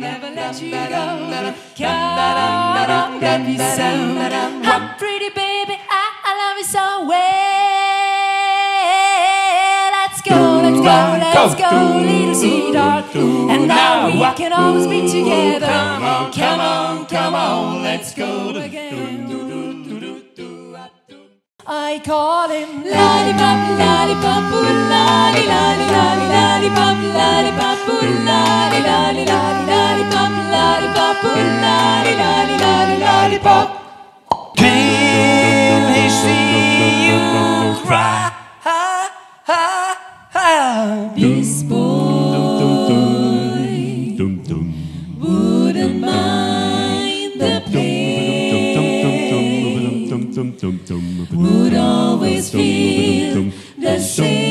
never let you go. Count on me soon. Oh, pretty baby, I love you so well. Let's go, let's go, let's go, little sweetheart. And now we can always be together. Come on, come on, come on, let's go again. I call him lollipop, lollipop, lolly, lolly, lolly, lollipop, lollipop, lolly, lolly, lolly, lollipop, lollipop, lolly, lolly, lolly, lollipop. Can he see you cry? This boy wouldn't mind the pain, would always feel the same.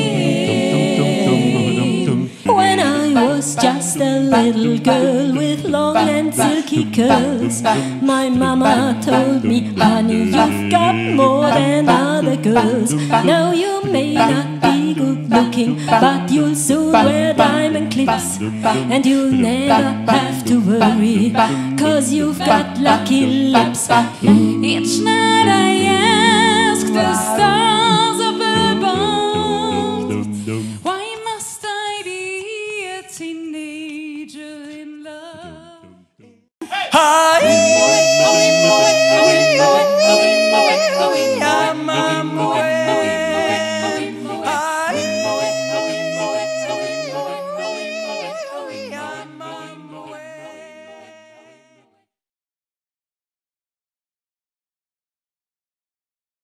When I was just a little girl with long and silky curls, my mama told me, honey, you've got more than other girls. Now you may not be good looking, but you'll soon wear diamond clips, and you'll never have to worry, 'cause you've got lucky lips. Each night I ask the